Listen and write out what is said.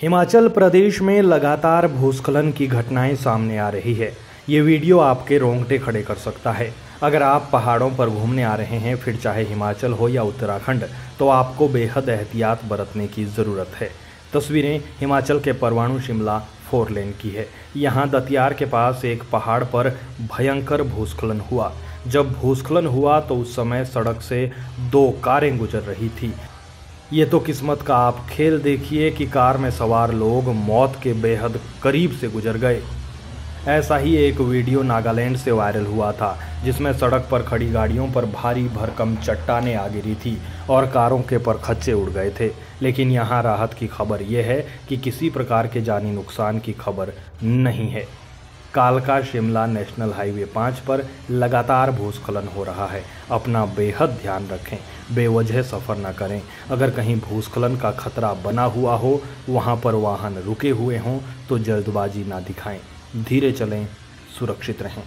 हिमाचल प्रदेश में लगातार भूस्खलन की घटनाएं सामने आ रही है। ये वीडियो आपके रोंगटे खड़े कर सकता है। अगर आप पहाड़ों पर घूमने आ रहे हैं, फिर चाहे हिमाचल हो या उत्तराखंड, तो आपको बेहद एहतियात बरतने की ज़रूरत है। तस्वीरें हिमाचल के परवाणू शिमला 4 लेन की है। यहाँ दतियार के पास एक पहाड़ पर भयंकर भूस्खलन हुआ। जब भूस्खलन हुआ तो उस समय सड़क से 2 कारें गुजर रही थी। ये तो किस्मत का आप खेल देखिए कि कार में सवार लोग मौत के बेहद करीब से गुजर गए। ऐसा ही एक वीडियो नागालैंड से वायरल हुआ था, जिसमें सड़क पर खड़ी गाड़ियों पर भारी भरकम चट्टानें आ गिरी थी और कारों के परखच्चे उड़ गए थे। लेकिन यहाँ राहत की खबर यह है कि किसी प्रकार के जानी नुकसान की खबर नहीं है। कालका शिमला नेशनल हाईवे 5 पर लगातार भूस्खलन हो रहा है। अपना बेहद ध्यान रखें, बेवजह सफ़र न करें। अगर कहीं भूस्खलन का खतरा बना हुआ हो, वहाँ पर वाहन रुके हुए हों, तो जल्दबाजी ना दिखाएं। धीरे चलें, सुरक्षित रहें।